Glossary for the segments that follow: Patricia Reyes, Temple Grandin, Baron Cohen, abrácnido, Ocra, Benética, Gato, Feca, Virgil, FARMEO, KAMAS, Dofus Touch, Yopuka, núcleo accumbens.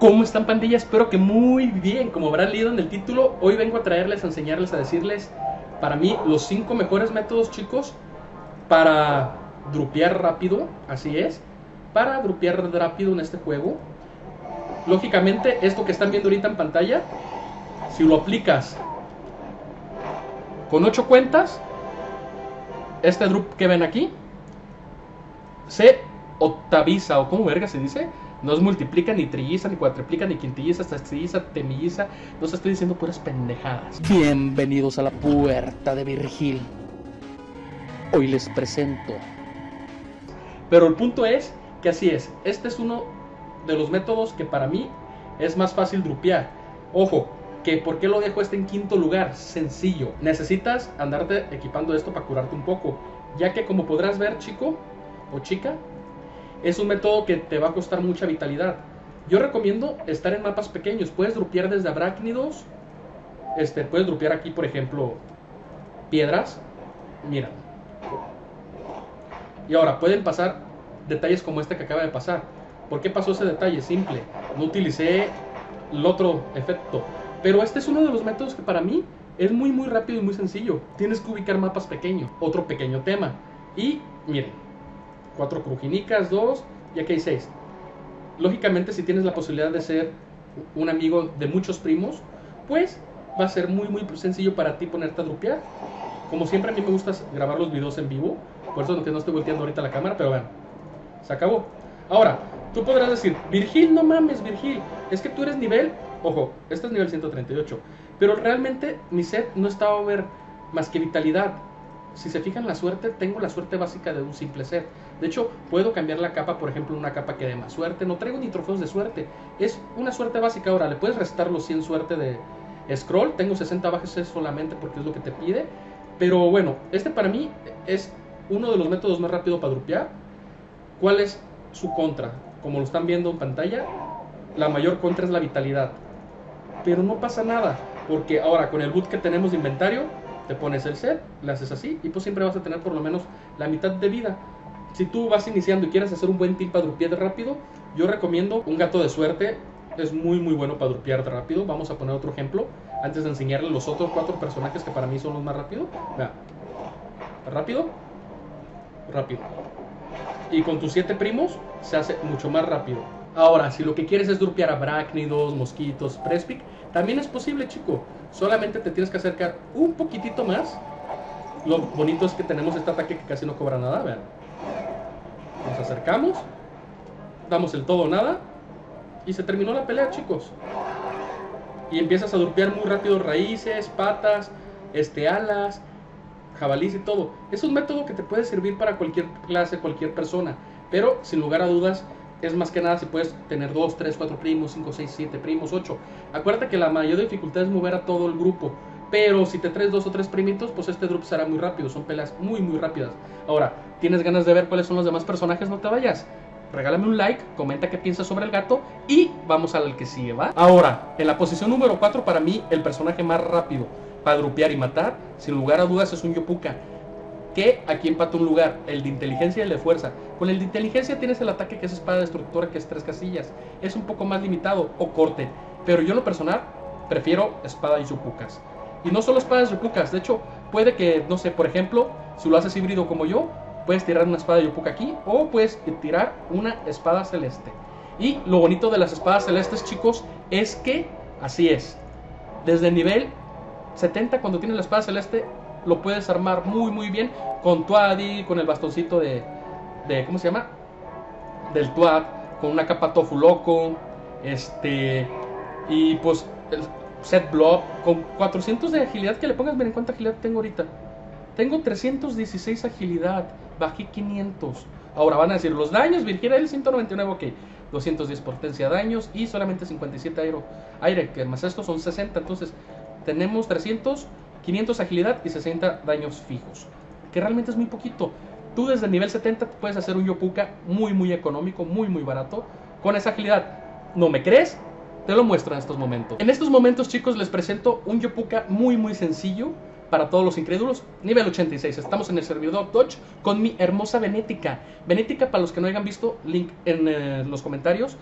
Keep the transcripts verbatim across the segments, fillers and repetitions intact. ¿Cómo están, pandilla? Espero que muy bien. Como habrán leído en el título, hoy vengo a traerles, a enseñarles, a decirles, para mí, los cinco mejores métodos, chicos, para drupear rápido. Así es, para drupear rápido en este juego. Lógicamente, esto que están viendo ahorita en pantalla, si lo aplicas con ocho cuentas, este drup que ven aquí se octaviza, o como verga se dice. No es multiplica, ni trilliza, ni cuatriplica, ni quintilliza, sextilliza, temilliza. No se estoy diciendo puras pendejadas. Bienvenidos a la puerta de Virgil. Hoy les presento. Pero el punto es que así es. Este es uno de los métodos que para mí es más fácil drupear. Ojo, que ¿por qué lo dejo este en quinto lugar? Sencillo. Necesitas andarte equipando esto para curarte un poco, ya que como podrás ver, chico o chica, es un método que te va a costar mucha vitalidad. Yo recomiendo estar en mapas pequeños. Puedes drupear desde abrácnidos. Este, puedes drupear aquí, por ejemplo, piedras. Mira. Y ahora, pueden pasar detalles como este que acaba de pasar. ¿Por qué pasó ese detalle? Simple. No utilicé el otro efecto. Pero este es uno de los métodos que para mí es muy, muy rápido y muy sencillo. Tienes que ubicar mapas pequeños. Otro pequeño tema. Y, miren. cuatro crujinicas, dos, y aquí hay seis. Lógicamente, si tienes la posibilidad de ser un amigo de muchos primos, pues va a ser muy muy sencillo para ti ponerte a drupear. Como siempre, a mí me gusta grabar los videos en vivo, por eso que no estoy volteando ahorita la cámara, pero vean, se acabó. Ahora, tú podrás decir, Virgil, no mames, Virgil, es que tú eres nivel, ojo, este es nivel ciento treinta y ocho, pero realmente mi set no está over más que vitalidad. Si se fijan la suerte, tengo la suerte básica de un simple set. De hecho, puedo cambiar la capa, por ejemplo, una capa que dé más suerte. No traigo ni trofeos de suerte. Es una suerte básica. Ahora, le puedes restar los cien suerte de scroll. Tengo sesenta bajes solamente porque es lo que te pide. Pero bueno, este para mí es uno de los métodos más rápidos para drupear. ¿Cuál es su contra? Como lo están viendo en pantalla, la mayor contra es la vitalidad. Pero no pasa nada, porque ahora con el boot que tenemos de inventario, te pones el set, le haces así y pues siempre vas a tener por lo menos la mitad de vida. Si tú vas iniciando y quieres hacer un buen tip para drupear rápido, yo recomiendo un gato de suerte. Es muy muy bueno para drupear rápido. Vamos a poner otro ejemplo antes de enseñarle los otros cuatro personajes que para mí son los más rápidos. Vea, rápido, rápido. Y con tus siete primos se hace mucho más rápido. Ahora, si lo que quieres es drupear abrácnidos, mosquitos, prespic, también es posible, chico. Solamente te tienes que acercar un poquitito más. Lo bonito es que tenemos este ataque que casi no cobra nada, vean. Nos acercamos, damos el todo o nada y se terminó la pelea, chicos. Y empiezas a drupear muy rápido raíces, patas, este, alas, jabalís y todo. Es un método que te puede servir para cualquier clase, cualquier persona. Pero sin lugar a dudas, es más que nada si puedes tener dos, tres, cuatro primos, cinco, seis, siete primos, ocho. Acuérdate que la mayor dificultad es mover a todo el grupo. Pero si te traes dos o tres primitos, pues este drop será muy rápido. Son peleas muy muy rápidas. Ahora, ¿tienes ganas de ver cuáles son los demás personajes? No te vayas. Regálame un like, comenta qué piensas sobre el gato y vamos al que sigue, ¿va? Ahora, en la posición número cuatro, para mí, el personaje más rápido para drupear y matar, sin lugar a dudas, es un Yopuka. Que aquí empata un lugar, el de inteligencia y el de fuerza. Con el de inteligencia tienes el ataque que es espada destructora, que es tres casillas. Es un poco más limitado, o corte. Pero yo en lo personal prefiero espada y yopukas. Y no solo espadas yopukas, de hecho, puede que, no sé, por ejemplo, si lo haces híbrido como yo, puedes tirar una espada yopuka aquí, o puedes tirar una espada celeste. Y lo bonito de las espadas celestes, chicos, es que, así es, desde el nivel setenta, cuando tienes la espada celeste, lo puedes armar muy muy bien con tuadi, con el bastoncito de, de ¿cómo se llama? Del tuad, con una capa tofu loco, este, y pues el set blob, con cuatrocientos de agilidad que le pongas. Miren cuánta agilidad tengo ahorita. Tengo trescientos dieciséis agilidad, bajé quinientos. Ahora van a decir, los daños, Virgil, el ciento noventa y nueve, ok, doscientos diez potencia daños y solamente cincuenta y siete aire, aire que más estos son sesenta, entonces tenemos trescientos, quinientos agilidad y sesenta daños fijos, que realmente es muy poquito. Tú desde el nivel setenta puedes hacer un Yopuka muy muy económico, muy muy barato, con esa agilidad. ¿No me crees? Te lo muestro en estos momentos. En estos momentos, chicos, les presento un Yopuka muy muy sencillo para todos los incrédulos, nivel ochenta y seis. Estamos en el servidor Touch con mi hermosa Benética. Benética, para los que no hayan visto, link en eh, los comentarios.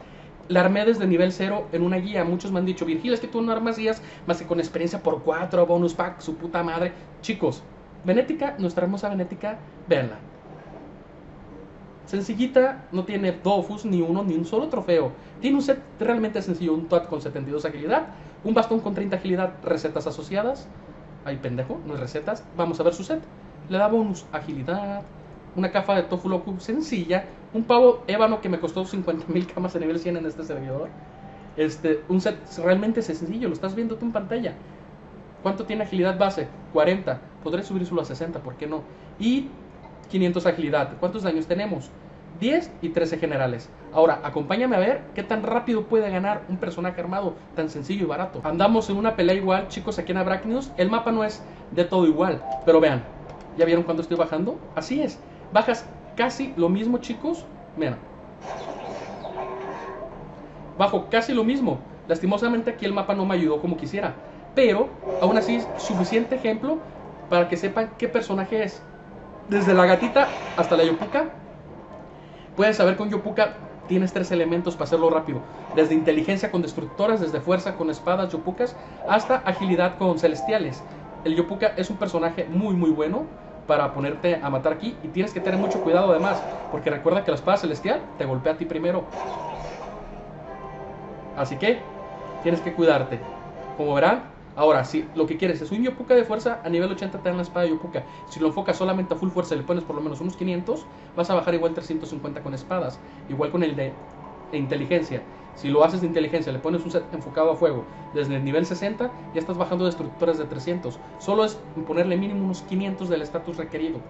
la armé desde nivel cero en una guía. Muchos me han dicho, Virgil, es que tú no armas guías más que con experiencia por cuatro, bonus pack, su puta madre. Chicos, Benética, nuestra hermosa Benética, véanla. Sencillita, no tiene Dofus, ni uno, ni un solo trofeo. Tiene un set realmente sencillo, un T O A T con setenta y dos agilidad, un bastón con treinta agilidad, recetas asociadas. Ay, pendejo, no es recetas. Vamos a ver su set. Le da bonus agilidad, una caja de tofu loco sencilla, un pavo ébano que me costó cincuenta mil kamas de nivel cien en este servidor. Este, un set realmente sencillo, lo estás viendo tú en pantalla. ¿Cuánto tiene agilidad base? cuarenta. Podré subírselo a sesenta, ¿por qué no? Y quinientos agilidad. ¿Cuántos daños tenemos? diez y trece generales. Ahora, acompáñame a ver qué tan rápido puede ganar un personaje armado tan sencillo y barato. Andamos en una pelea igual, chicos, aquí en Abrac News. El mapa no es de todo igual, pero vean, ¿ya vieron cuánto estoy bajando? Así es, bajas casi lo mismo, chicos. Vean, bajo casi lo mismo. Lastimosamente aquí el mapa no me ayudó como quisiera, pero aún así es suficiente ejemplo para que sepan qué personaje es. Desde la gatita hasta la Yopuka. Puedes saber con Yopuka tienes tres elementos para hacerlo rápido. Desde inteligencia con destructoras, desde fuerza con espadas Yopukas, hasta agilidad con celestiales. El Yopuka es un personaje muy muy bueno para ponerte a matar aquí. Y tienes que tener mucho cuidado además, porque recuerda que la espada celestial te golpea a ti primero. Así que tienes que cuidarte, como verán. Ahora, si lo que quieres es un Yopuka de fuerza, a nivel ochenta te dan la espada de Yopuka. Si lo enfocas solamente a full fuerza y le pones por lo menos unos quinientos, vas a bajar igual trescientos cincuenta con espadas. Igual con el de, de inteligencia. Si lo haces de inteligencia, le pones un set enfocado a fuego desde el nivel sesenta, ya estás bajando destructores de trescientos. Solo es ponerle mínimo unos quinientos del estatus requerido.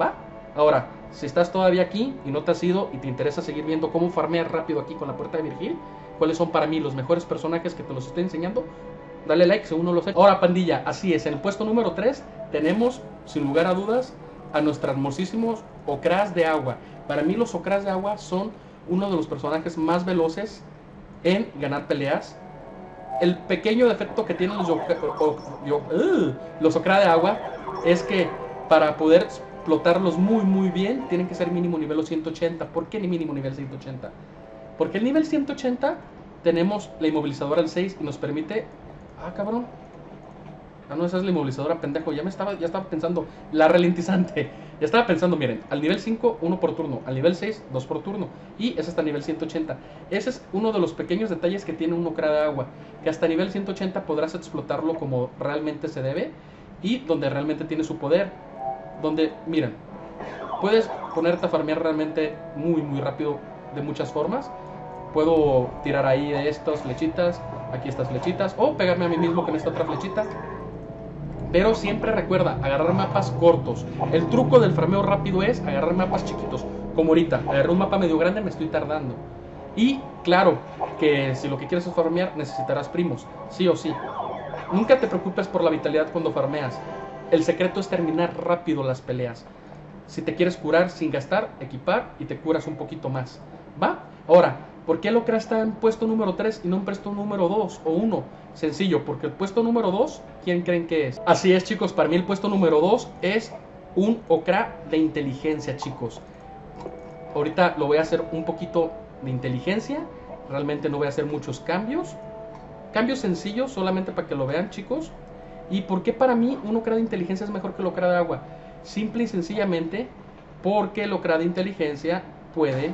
¿Va? Ahora, si estás todavía aquí y no te has ido y te interesa seguir viendo cómo farmear rápido aquí con la puerta de Virgil, cuáles son para mí los mejores personajes que te los estoy enseñando, dale like según no lo sé. Ahora, pandilla, así es, en el puesto número tres tenemos, sin lugar a dudas, a nuestros hermosísimos Ocras de agua. Para mí los Ocras de agua son uno de los personajes más veloces en ganar peleas. El pequeño defecto que tienen los, uh, los Ocra de agua es que para poder explotarlos muy muy bien tienen que ser mínimo nivel ciento ochenta. ¿Por qué ni mínimo nivel ciento ochenta? Porque el nivel ciento ochenta tenemos la inmovilizadora al seis y nos permite... Ah, cabrón. Ah, no, esa es la inmovilizadora, pendejo. Ya me estaba, ya estaba pensando. La ralentizante. Ya estaba pensando, miren. Al nivel cinco, uno por turno. Al nivel seis, dos por turno. Y es hasta nivel ciento ochenta. Ese es uno de los pequeños detalles que tiene un Ocra de agua, que hasta nivel ciento ochenta podrás explotarlo como realmente se debe y donde realmente tiene su poder. Donde, miren, puedes ponerte a farmear realmente muy, muy rápido de muchas formas. Puedo tirar ahí de estas flechitas, aquí estas flechitas, o pegarme a mí mismo con esta otra flechita. Pero siempre recuerda, agarrar mapas cortos. El truco del farmeo rápido es agarrar mapas chiquitos, como ahorita. Agarré un mapa medio grande, me estoy tardando. Y claro, que si lo que quieres es farmear, necesitarás primos, sí o sí. Nunca te preocupes por la vitalidad cuando farmeas. El secreto es terminar rápido las peleas. Si te quieres curar sin gastar, equipar y te curas un poquito más. ¿Va? Ahora, ¿por qué el Ocra está en puesto número tres y no en puesto número dos o uno? Sencillo, porque el puesto número dos, ¿quién creen que es? Así es, chicos, para mí el puesto número dos es un Ocra de inteligencia, chicos. Ahorita lo voy a hacer un poquito de inteligencia. Realmente no voy a hacer muchos cambios. Cambios sencillos, solamente para que lo vean, chicos. ¿Y por qué para mí un Ocra de inteligencia es mejor que el Ocra de agua? Simple y sencillamente porque el Ocra de inteligencia puede...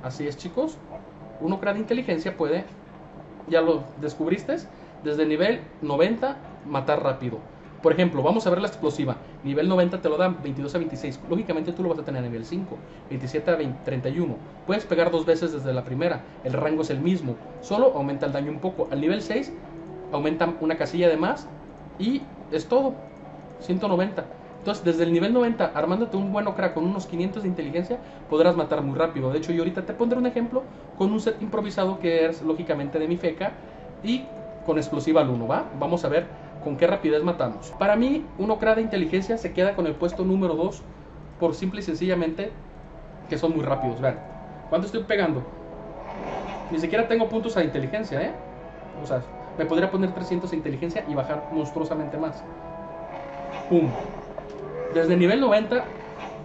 Así es, chicos, un Ocra de inteligencia puede, ya lo descubriste, desde nivel noventa matar rápido. Por ejemplo, vamos a ver la explosiva. Nivel noventa te lo dan veintidós a veintiséis. Lógicamente tú lo vas a tener a nivel cinco. Veintisiete a treinta y uno. Puedes pegar dos veces desde la primera. El rango es el mismo, solo aumenta el daño un poco. Al nivel seis aumenta una casilla de más y es todo. Ciento noventa. Entonces, desde el nivel noventa, armándote un buen Ocra con unos quinientos de inteligencia, podrás matar muy rápido. De hecho, yo ahorita te pondré un ejemplo con un set improvisado que es, lógicamente, de mi Feca y con explosiva al uno, ¿va? Vamos a ver con qué rapidez matamos. Para mí, un Ocra de inteligencia se queda con el puesto número dos por simple y sencillamente que son muy rápidos. Vean, ¿cuánto estoy pegando? Ni siquiera tengo puntos a inteligencia, ¿eh? O sea, me podría poner trescientos de inteligencia y bajar monstruosamente más. ¡Pum! Desde nivel noventa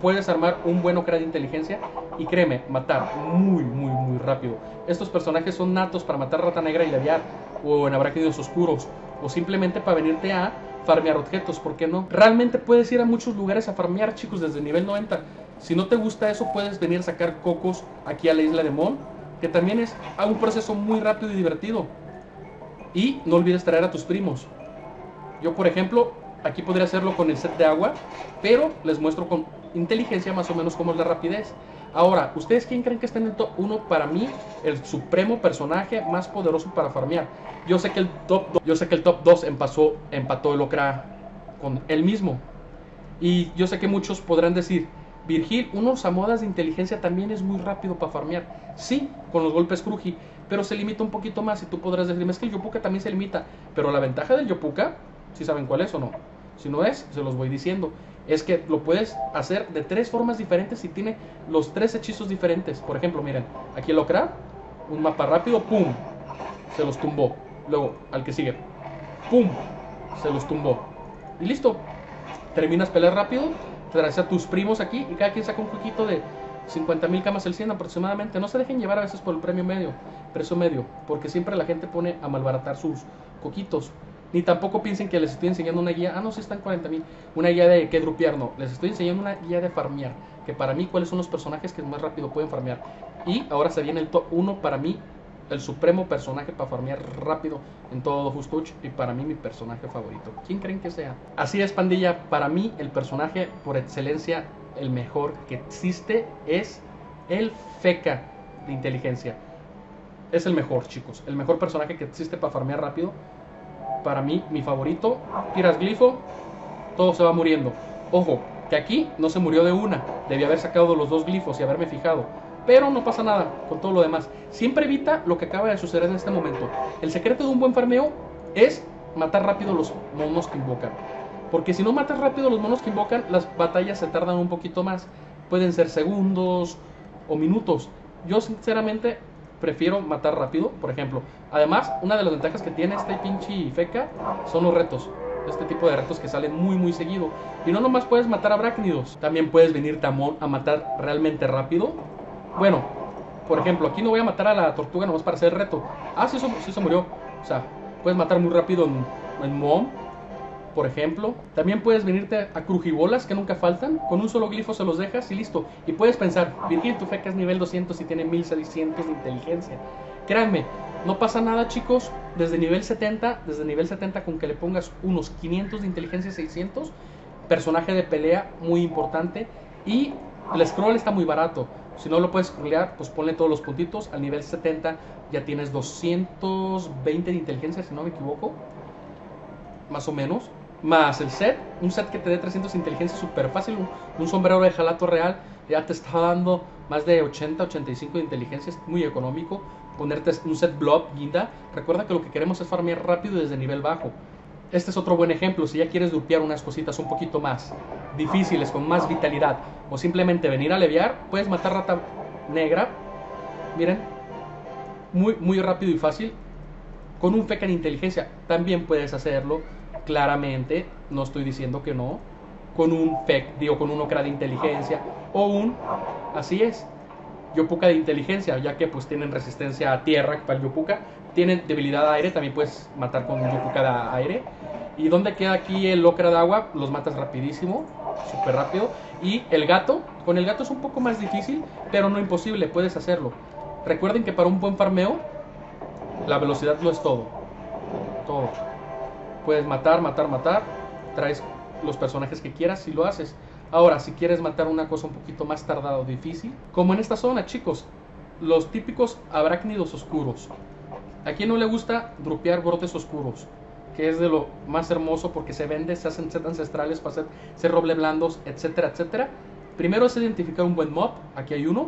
puedes armar un buen Ocra de inteligencia Y créeme, matar muy, muy, muy rápido. Estos personajes son natos para matar rata negra y labiar, o en abrácnidos oscuros, o simplemente para venirte a farmear objetos, ¿por qué no? Realmente puedes ir a muchos lugares a farmear, chicos, desde el nivel noventa. Si no te gusta eso, puedes venir a sacar cocos aquí a la isla de Mon, que también es un proceso muy rápido y divertido. Y no olvides traer a tus primos. Yo, por ejemplo, aquí podría hacerlo con el set de agua, pero les muestro con inteligencia más o menos cómo es la rapidez. Ahora, ¿ustedes quién creen que está en el top uno? Para mí, el supremo personaje más poderoso para farmear. Yo sé que el top dos, yo sé que el top dos empasó, empató el Ocra con él mismo. Y yo sé que muchos podrán decir, Virgil, unos a modas de inteligencia también es muy rápido para farmear. Sí, con los golpes cruji, pero se limita un poquito más. Y tú podrás decirme, es que el Yopuka también se limita. Pero la ventaja del Yopuka, ¿sí saben cuál es o no? Si no es, se los voy diciendo. Es que lo puedes hacer de tres formas diferentes y tiene los tres hechizos diferentes. Por ejemplo, miren, aquí el Ocra, un mapa rápido, pum, se los tumbó. Luego, al que sigue, pum, se los tumbó. Y listo, terminas pelear rápido, traes a tus primos aquí y cada quien saca un poquito de cincuenta mil camas el cien aproximadamente. No se dejen llevar a veces por el premio medio, precio medio, porque siempre la gente pone a malbaratar sus coquitos. Ni tampoco piensen que les estoy enseñando una guía. Ah, no, si sí están cuarenta mil. Una guía de qué drupear, no. Les estoy enseñando una guía de farmear. Que para mí, cuáles son los personajes que más rápido pueden farmear. Y ahora se viene el top uno para mí. El supremo personaje para farmear rápido en todo Dofus Touch. Y para mí, mi personaje favorito. ¿Quién creen que sea? Así es, pandilla. Para mí, el personaje por excelencia, el mejor que existe, es el Feca de inteligencia. Es el mejor, chicos. El mejor personaje que existe para farmear rápido. Para mí, mi favorito. Tiras glifo, todo se va muriendo. Ojo, que aquí no se murió de una. Debía haber sacado los dos glifos y haberme fijado, pero no pasa nada con todo lo demás. Siempre evita lo que acaba de suceder en este momento. El secreto de un buen farmeo es matar rápido los monos que invocan, porque si no matas rápido los monos que invocan, las batallas se tardan un poquito más. Pueden ser segundos o minutos. Yo sinceramente prefiero matar rápido, por ejemplo. Además, una de las ventajas que tiene este pinche Feca son los retos. Este tipo de retos que salen muy muy seguido. Y no nomás puedes matar a abrácnidos, también puedes venir tamón a matar realmente rápido. Bueno, por ejemplo, aquí no voy a matar a la tortuga nomás para hacer el reto. Ah, sí, eso, sí se murió. O sea, puedes matar muy rápido en, en Mom, por ejemplo. También puedes venirte a crujibolas, que nunca faltan. Con un solo glifo se los dejas y listo. Y puedes pensar, Virgil, tu Feca es nivel doscientos y tiene mil seiscientos de inteligencia. Créanme, no pasa nada, chicos. Desde nivel setenta, desde nivel setenta, con que le pongas unos quinientos de inteligencia, seiscientos, personaje de pelea muy importante. Y el scroll está muy barato. Si no lo puedes scrollear, pues ponle todos los puntitos. Al nivel setenta ya tienes doscientos veinte de inteligencia, si no me equivoco, más o menos. Más el set, un set que te dé trescientos de inteligencia súper fácil, un, un sombrero de jalato real, ya te está dando más de ochenta, ochenta y cinco de inteligencia, es muy económico. Ponerte un set blob, guinda, recuerda que lo que queremos es farmear rápido desde nivel bajo. Este es otro buen ejemplo, si ya quieres dupear unas cositas un poquito más difíciles, con más vitalidad, o simplemente venir a leviar, puedes matar rata negra, miren, muy, muy rápido y fácil, con un Feca en inteligencia, también puedes hacerlo. Claramente, no estoy diciendo que no. Con un F E C, digo, con un Ocra de inteligencia. O un, así es, Yopuka de inteligencia, ya que pues tienen resistencia a tierra para el Yopuka. Tienen debilidad a aire, también puedes matar con un Yopuka de aire. ¿Y dónde queda aquí el Ocra de agua? Los matas rapidísimo, súper rápido. Y el gato, con el gato es un poco más difícil, pero no imposible, puedes hacerlo. Recuerden que para un buen farmeo, la velocidad lo es todo. Todo. Puedes matar, matar, matar. Traes los personajes que quieras si lo haces. Ahora, si quieres matar una cosa un poquito más tardada o difícil, como en esta zona, chicos, los típicos abrácnidos oscuros. ¿A quién no le gusta dropear brotes oscuros? Que es de lo más hermoso porque se vende, se hacen set ancestrales para hacer set roble blandos, etcétera, etcétera. Primero es identificar un buen mob. Aquí hay uno.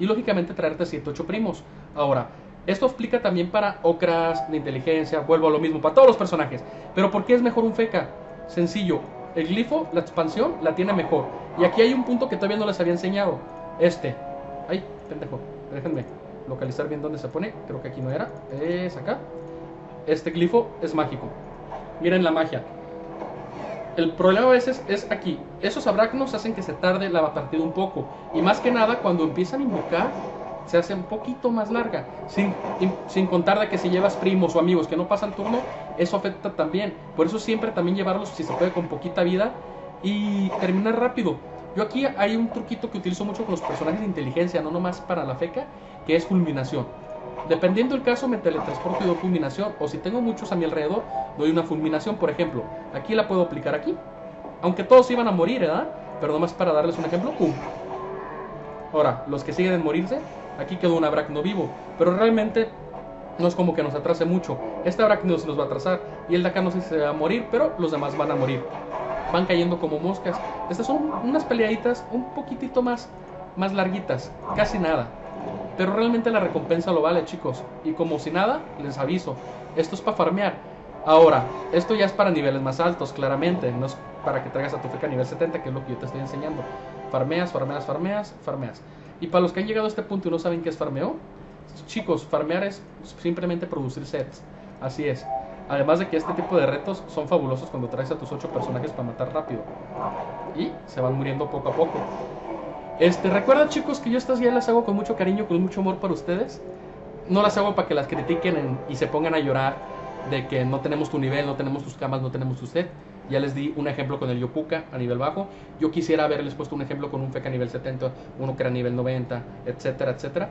Y lógicamente traerte siete ocho primos. Ahora, esto aplica también para Ocras de inteligencia, vuelvo a lo mismo, para todos los personajes. Pero ¿por qué es mejor un Feca? Sencillo, el glifo, la expansión, la tiene mejor. Y aquí hay un punto que todavía no les había enseñado. Este, ay, pendejo, déjenme localizar bien dónde se pone. Creo que aquí no era, es acá. Este glifo es mágico, miren la magia. el problema a veces es aquí. Esos aracnos hacen que se tarde la partida un poco. Y más que nada, cuando empiezan a invocar, se hace un poquito más larga. Sin, sin contar de que si llevas primos o amigos que no pasan turno, eso afecta también. Por eso siempre también llevarlos, si se puede, con poquita vida y terminar rápido. Yo aquí hay un truquito que utilizo mucho con los personajes de inteligencia, no nomás para la feca, que es fulminación. Dependiendo del caso, me teletransporto y doy fulminación. O si tengo muchos a mi alrededor, doy una fulminación, por ejemplo. Aquí la puedo aplicar aquí. Aunque todos iban a morir, ¿verdad? Pero nomás para darles un ejemplo, ¡pum! Ahora, los que siguen en morirse, aquí quedó un aracno vivo. Pero realmente no es como que nos atrase mucho. Este aracno se nos va a atrasar. Y el de acá no sé si se va a morir, pero los demás van a morir. Van cayendo como moscas. Estas son unas peleaditas un poquitito más, más larguitas. Casi nada. Pero realmente la recompensa lo vale, chicos. Y como si nada, les aviso, esto es para farmear. Ahora, esto ya es para niveles más altos, claramente. No es para que traigas a tu feca a nivel setenta, que es lo que yo te estoy enseñando. Farmeas, farmeas, farmeas, farmeas. Y para los que han llegado a este punto y no saben qué es farmeo, chicos, farmear es simplemente producir sets. Así es. Además de que este tipo de retos son fabulosos cuando traes a tus ocho personajes para matar rápido. Y se van muriendo poco a poco. Este, recuerda, chicos, que yo estas guías las hago con mucho cariño, con mucho amor para ustedes. No las hago para que las critiquen en, y se pongan a llorar de que no tenemos tu nivel, no tenemos tus camas, no tenemos tu set. Ya les di un ejemplo con el Yopuka a nivel bajo. Yo quisiera haberles puesto un ejemplo con un Feca a nivel setenta, un Ocra a nivel noventa, etcétera, etcétera.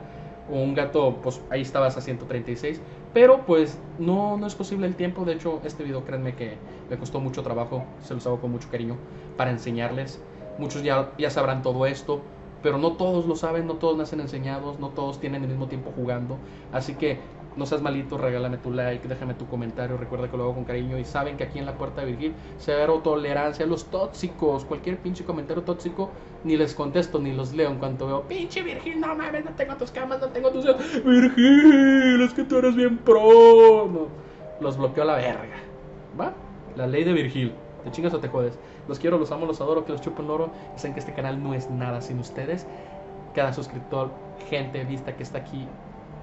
O un Gato, pues ahí estabas a ciento treinta y seis. Pero pues no, no es posible el tiempo. De hecho, este video, créanme que me costó mucho trabajo. Se los hago con mucho cariño para enseñarles. Muchos ya, ya sabrán todo esto, pero no todos lo saben, no todos nacen enseñados, no todos tienen el mismo tiempo jugando. Así que no seas malito, regálame tu like, déjame tu comentario, recuerda que lo hago con cariño. Y saben que aquí en la Puerta de Virgil, cero tolerancia a los tóxicos. Cualquier pinche comentario tóxico, ni les contesto, ni los leo. En cuanto veo, pinche Virgil, no mames, no tengo tus camas, no tengo tus... Virgil, es que tú eres bien pro. No, los bloqueo a la verga, ¿va? La ley de Virgil. Te chingas o te jodes. Los quiero, los amo, los adoro, que los chupo el oro. Saben que este canal no es nada sin ustedes. Cada suscriptor, gente, vista que está aquí,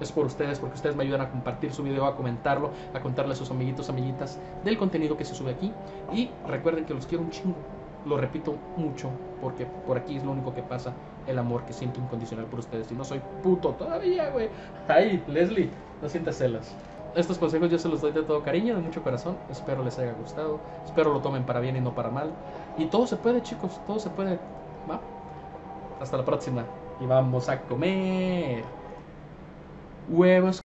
es por ustedes, porque ustedes me ayudan a compartir su video, a comentarlo, a contarle a sus amiguitos, amiguitas del contenido que se sube aquí. Y recuerden que los quiero un chingo. Lo repito mucho, porque por aquí es lo único que pasa, el amor que siento incondicional por ustedes. Y no soy puto todavía, güey. Ay, Leslie, no sientas celas. Estos consejos yo se los doy de todo cariño, de mucho corazón. Espero les haya gustado. Espero lo tomen para bien y no para mal. Y todo se puede, chicos. Todo se puede. ¿Va? Hasta la próxima. Y vamos a comer huevos.